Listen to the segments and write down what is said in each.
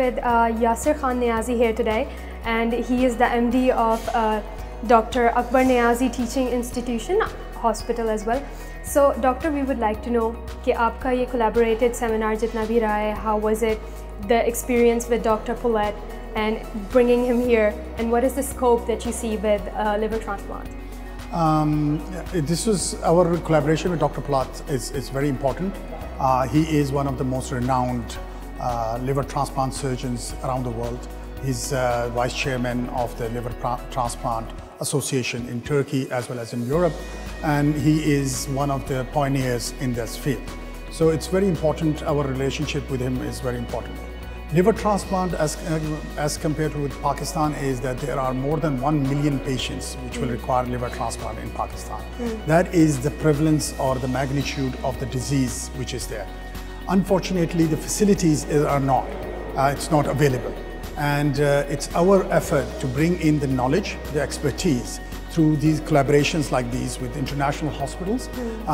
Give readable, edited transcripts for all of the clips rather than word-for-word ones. with Yasir Khan Niazi here today, and he is the MD of Dr. Akbar Niazi Teaching Institution Hospital as well. So doctor, we would like to know कि आपका ये collaborated seminar जितना भी रहा है, how was it, the experience with Dr. Paulette and bringing him here, and what is the scope that you see with liver transplant? This was our collaboration with Dr. Paulette. It's very important. He is one of the most renowned liver transplant surgeons around the world. He's vice chairman of the Liver Transplant Association in Turkey as well as in Europe, and he is one of the pioneers in this field. So it's very important. Our relationship with him is very important. Liver transplant as compared with Pakistan is that there are more than 1 million patients which will require liver transplant in Pakistan. That is the prevalence or the magnitude of the disease which is there. Unfortunately, the facilities are not, it's not available. And it's our effort to bring in the knowledge, the expertise through these collaborations like these with international hospitals,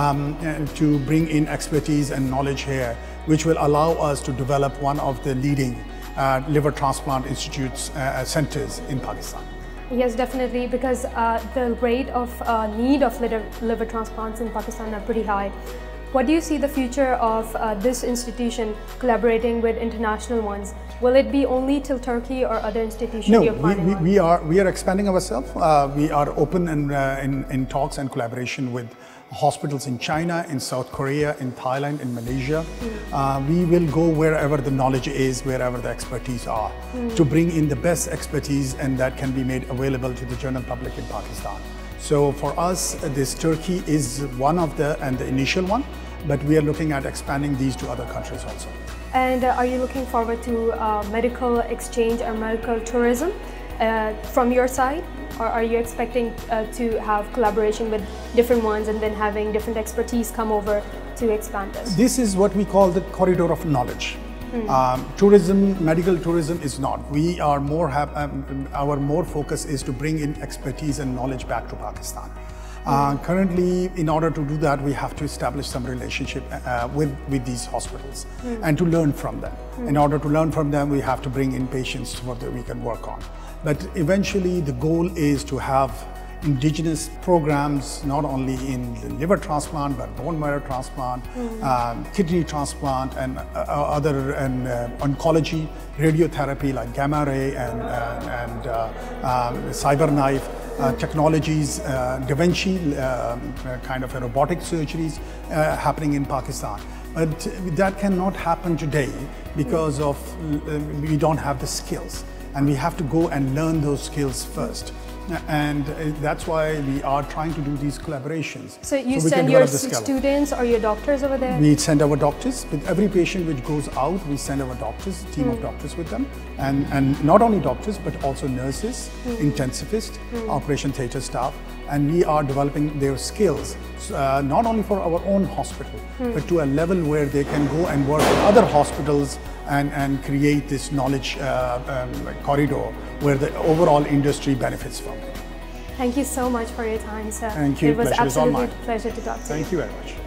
and to bring in expertise and knowledge here, which will allow us to develop one of the leading liver transplant institutes, centers in Pakistan. Yes, definitely, because the rate of need of liver transplants in Pakistan are pretty high. What do you see the future of this institution collaborating with international ones? Will it be only till Turkey or other institutions? No, we are expanding ourselves. We are open and in talks and collaboration with hospitals in China, in South Korea, in Thailand, in Malaysia. We will go wherever the knowledge is, wherever the expertise are, to bring in the best expertise, and that can be made available to the general public in Pakistan. So for us, this Turkey is one of the, and the initial one, but we are looking at expanding these to other countries also. And are you looking forward to medical exchange or medical tourism from your side? Or are you expecting to have collaboration with different ones and then having different expertise come over to expand this? This is what we call the corridor of knowledge. Tourism, medical tourism is not. We are more our focus is to bring in expertise and knowledge back to Pakistan. Currently, in order to do that, we have to establish some relationship with these hospitals and to learn from them. In order to learn from them, we have to bring in patients what we can work on. But eventually, the goal is to have indigenous programs, not only in the liver transplant, but bone marrow transplant, kidney transplant, and oncology, radiotherapy like gamma ray and CyberKnife technologies, Da Vinci kind of a robotic surgeries happening in Pakistan. But that cannot happen today because of we don't have the skills, and we have to go and learn those skills first. And that's why we are trying to do these collaborations. So you send your students or your doctors over there? We send our doctors. With every patient which goes out, we send our doctors, a team of doctors with them. And not only doctors, but also nurses, intensivists, operation theatre staff. And we are developing their skills, not only for our own hospital, but to a level where they can go and work with other hospitals and create this knowledge corridor where the overall industry benefits from it. Thank you so much for your time, sir. Thank you. It was absolutely a pleasure to talk to you. Thank you very much.